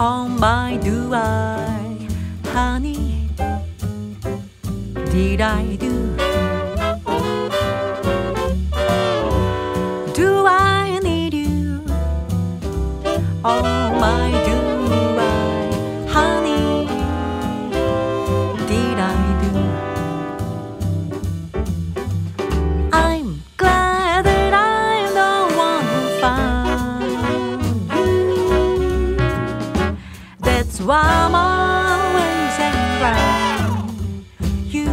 on by, do I? Honey, did I do? Do I need you? On my, do I? Honey, did I do? I'm glad that I'm the one who found you. That's why I'm always around you.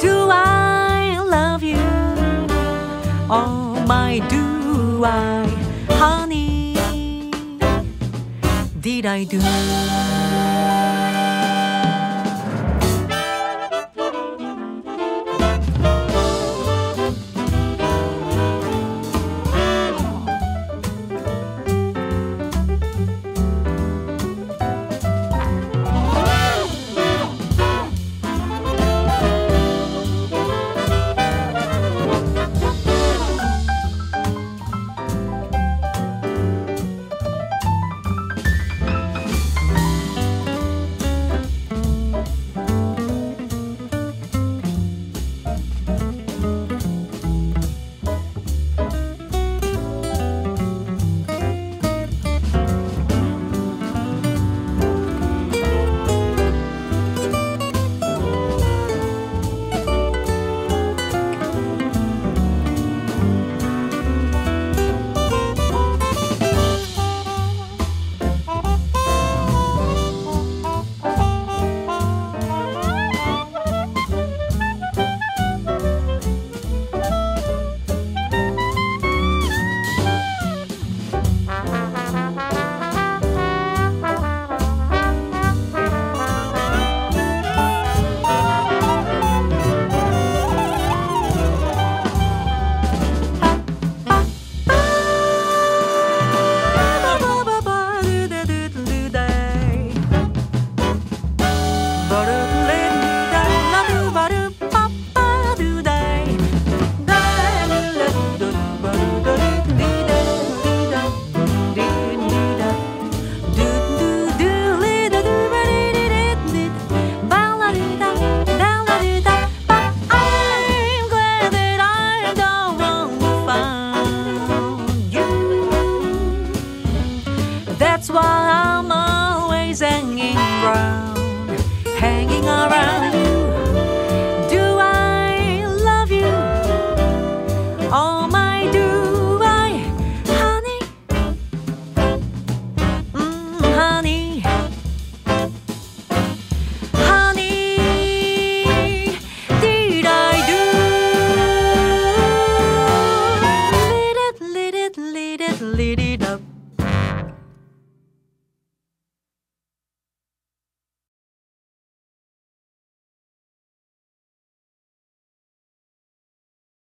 Do I love you? Oh my, do I? Honey, did I do?